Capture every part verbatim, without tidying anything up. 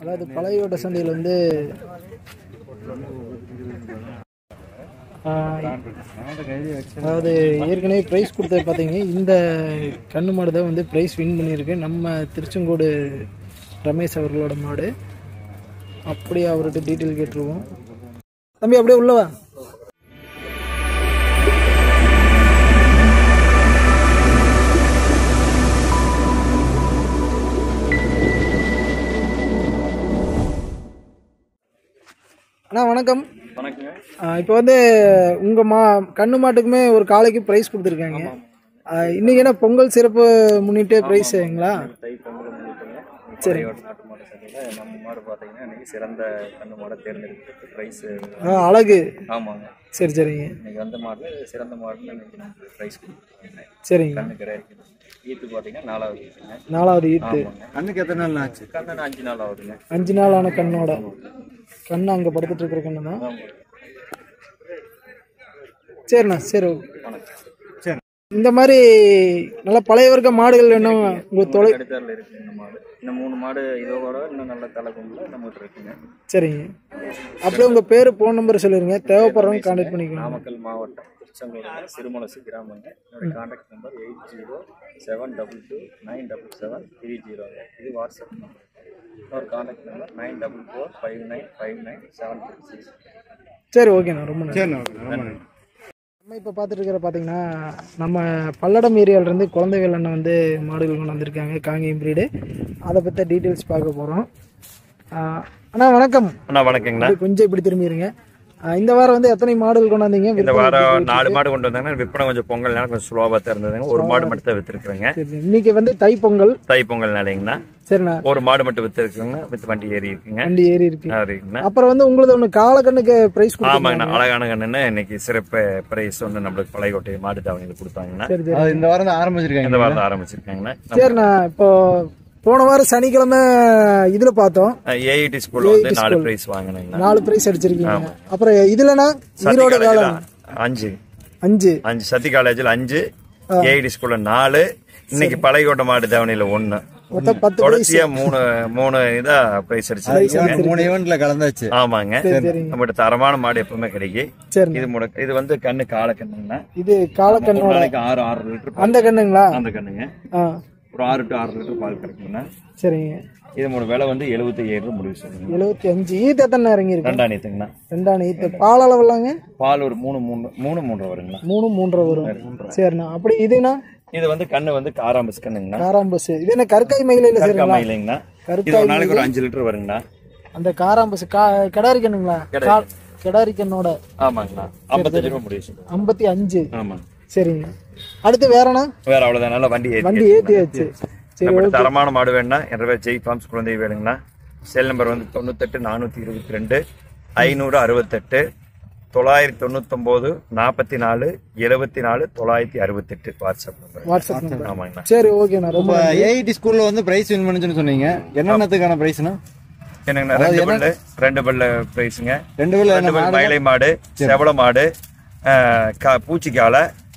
அதாவது பழையோட சந்தையில் வந்து அதாவது ஏற்கனவே ப்ரைஸ் கொடுத்தது பார்த்தீங்க. இந்த கண்ணு மாடு தான் வந்து ப்ரைஸ் வின் பண்ணியிருக்கு நம்ம திருச்செங்கோடு ரமேஷ் அவர்களோட மாடு. அப்படியே அவர்கிட்ட டீட்டெயில் கேட்டுருவோம். தம்பி அப்படியே உள்ளவா. அண்ணா வணக்கம். வணக்கம். இப்போ வந்து உங்கள் மா கண்ணு மாட்டுக்குமே ஒரு காலைக்கு ப்ரைஸ் கொடுத்துருக்காங்க. இன்றைக்கி என்ன பொங்கல் சிறப்பு முன்னிட்டு ப்ரைஸுங்களா? சரி. சிறந்த கண்ணு மாடை தேர்ந்தெடுத்து ப்ரைஸு அழகு. ஆமாங்க. சரி சரிங்க. இன்னைக்கு வந்த மாடல் சிறந்த மாடல் ப்ரைஸ் கொடுத்துருக்காங்க. சரிங்க. கண்ணுக்கு கிடையாது. ஈத்து பார்த்தீங்கன்னா நாலாவது ஈத்துங்க. நாலாவது ஈத்து. கண்ணுக்கு எத்தனை நாள் ஆச்சு? கண்ணு அஞ்சு நாள் ஆகுதுங்க. அஞ்சு நாள் ஆன கண்ணோட கண்ணு அங்கே படுத்துட்டு இருக்கிற கண்ணு தான். சரிண்ணா. சரி சரி. இந்த மாதிரி நல்லா பழைய வர்க்க மாடுகள் வேணும் உங்களுக்கு தொலை எடுத்தாரில் இருக்கு. இந்த மாடு இந்த மூணு மாடு இதோட இன்னும் நல்ல தலைக்குள்ள நம்மகிட்ட இருக்குங்க. சரிங்க. அப்படியே உங்கள் பேர் ஃபோன் நம்பர் சொல்லிடுங்க, தேவைப்படுறவங்க கான்டாக்ட் பண்ணிக்கலாம். நாமக்கல் மாவட்டம் திருச்செங்கோடு சிறுமலசு கிராமங்க. என்னோடய contact number eight zero seven double two nine double seven three ஜீரோங்க. இது வாட்ஸ்அப் நம்பர். ஒரு contact number nine double four five nine five nine seven two six. சரி ஓகேண்ணா. ரொம்ப நன்றி. சரிண்ணா. ரொம்ப நன்றி. நம்ம இப்போ பார்த்துட்டு இருக்கிற பார்த்தீங்கன்னா நம்ம பல்லடம் ஏரியாவிலேருந்து குழந்தைகள் அண்ணன் வந்து மாடுகள் கொண்டு வந்திருக்காங்க, காங்கேயம் பிரீடு. அதை பற்றி டீட்டெயில்ஸ் பார்க்க போகிறோம். அண்ணா வணக்கம். அண்ணா வணக்கங்கண்ணா. கொஞ்சம் இப்படி திரும்பிடுங்க. இந்த வாரம் வந்து எத்தனை மாடுகள் கொண்டு வந்தீங்க? இந்த வாரம் நாலு மாடு கொண்டு வந்தாங்கன்னா விற்பனை கொஞ்சம் பொங்கல் நேரம் கொஞ்சம் ஸ்லோவாக தான் இருந்ததுங்க. ஒரு மாடு மட்டும் தான் விற்றுருக்குறேங்க. இன்னைக்கு வந்து தை பொங்கல். தை பொங்கல் நாளைங்கண்ணா. சரிண்ணா. ஒரு மாடு மட்டும் விற்றுருக்குங்க. வித்து வண்டி ஏறி இருக்குங்க. வண்டி ஏறி இருக்குங்க. அப்புறம் வந்து உங்களுக்கு ஒன்று காலக்கண்ணுக்கு ப்ரைஸ் கொடுத்தாங்க. ஆமாங்கண்ணா. அழகான கண்ணுன்னு இன்னைக்கு சிறப்பு ப்ரைஸ் ஒன்று நம்மளுக்கு பழையக்கோட்டை மாடு தாவணியில் கொடுத்தாங்கண்ணா. இந்த வாரம் தான் ஆரம்பிச்சிருக்காங்க. இந்த வாரம் தான் ஆரம்பிச்சிருக்காங்கண்ணா. சரிண்ணா. இப்போ போன வாரம் சனிக்கிழமை இதுல பார்த்தோம் ஏஐடி ஸ்கூல்ல வந்து நாலு பிரைஸ் வாங்குனீங்க. நாலு பிரைஸ் அடிச்சிருக்கீங்க. அப்புறம் இதுலனா ஈரோடு காலேஜ்ல அஞ்சு அஞ்சு அஞ்சு சத்தி காலேஜ்ல அஞ்சு, ஏஐடி ஸ்கூல்ல நாலு, இன்னைக்கு பழையக்கோட்டை மாடு தாவணியில ஒன்னு. தொடர்ச்சியா மூணு மூணு இதா பிரைஸ் அடிச்சு மூணு ஈவென்ட்ல கலந்தாச்சு. ஆமாங்க. நம்மகிட்ட தரமான மாடு எப்பவுமே கிடைக்கும். இது முடக்க இது வந்து கண்ணு கால கண்ணுங்களா? இது கால கண்ணு. ஆறு ஆறு லிட்டர் அந்த கண்ணுங்களா? அந்த கண்ணுங்க. ஒரு ஆறு டு ஆறு லிட்டர் பால் கிடைக்குங்கண்ணா. சரிங்க. இது மூணு விலை வந்து எழுபத்தி ஏழு ரூபா முடிவு சொல்லுங்க. எழுபத்தி அஞ்சு ஈத்த தானே இறங்கிருக்கு. ரெண்டாம் ஈத்துங்கண்ணா. ரெண்டாம் ஈத்து. பால் அளவுலாங்க? பால் ஒரு மூணு மூணு மூணு மூன்றரை வருங்கண்ணா. மூணு மூன்றரை வரும். சரிண்ணா. அப்படி இதுனா இது வந்து கண்ணு வந்து காராம்பஸ் கண்ணுங்கண்ணா. காராம்பஸ். இது என்ன கருக்காய் மயிலையில? கருக்காய் மயிலைங்கண்ணா. கருக்காய் ஒரு நாளைக்கு ஒரு அஞ்சு லிட்டர் வருங்கண்ணா. அந்த காராம்பஸ் கடாரி கண்ணுங்களா? கடாரி கண்ணோட. ஆமாங்கண்ணா. ஐம்பத்தஞ்சு ரூபா முடிவு சொல்லுங்க. ஐம்பத்தி அஞ்சு. ஆமாங்க. சரிங்க. அடுத்து வேறனா வேற அவ்வளவுதான். நல்லா வண்டி ஏத்தி வண்டி ஏத்தியாச்சு. சரி. தரமான மாடு வேணும்னா என்ற பேர் ஜெய் ஃபார்ம்ஸ் குழந்தை வேணுங்கண்ணா. செல் நம்பர் வந்து தொண்ணூத்தெட்டு நானூத்தி இருபத்தி ரெண்டு ஐநூறு அறுபத்தெட்டு தொள்ளாயிரத்தி தொண்ணூத்தொன்பது நாப்பத்தி நாலு எழுபத்தி நாலு தொள்ளாயிரத்தி அறுபத்தி எட்டு வாட்ஸ்அப் நம்பர். WhatsApp number. ஆமாங்கண்ணா. சரி ஓகேண்ணா. ரொம்ப ஏஐடி ஸ்கூல்ல வந்து பிரைஸ் வின் பண்ணுச்சுன்னு சொன்னீங்க. என்னென்னத்துக்கான பிரைஸ்னா என்னங்கண்ணா? ரெண்டு பல்லு ரெண்டு பல்லு பிரைஸுங்க. ரெண்டு பல்லு ரெண்டு பல்லு மயிலை மாடு, செவள மாடு, பூச்சிக்காலை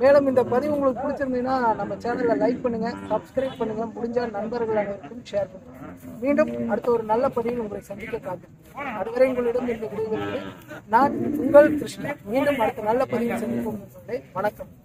மேலும் இந்த பதிவு உங்களுக்கு பிடிச்சிருந்தீங்கன்னா நம்ம சேனலை லைக் பண்ணுங்க, சப்ஸ்கிரைப் பண்ணுங்க, முடிஞ்ச நண்பர்கள் அனைவருக்கும் ஷேர் பண்ணுங்க. மீண்டும் அடுத்த ஒரு நல்ல பதிவில் உங்களை சந்திக்க காத்திருக்கேன். அதுவரை உங்களிடம் இந்த விடைபெறுவது நான் உங்கள் கிருஷ்ணன். மீண்டும் அடுத்த நல்ல பதிவில் சந்திப்போம். வணக்கம்.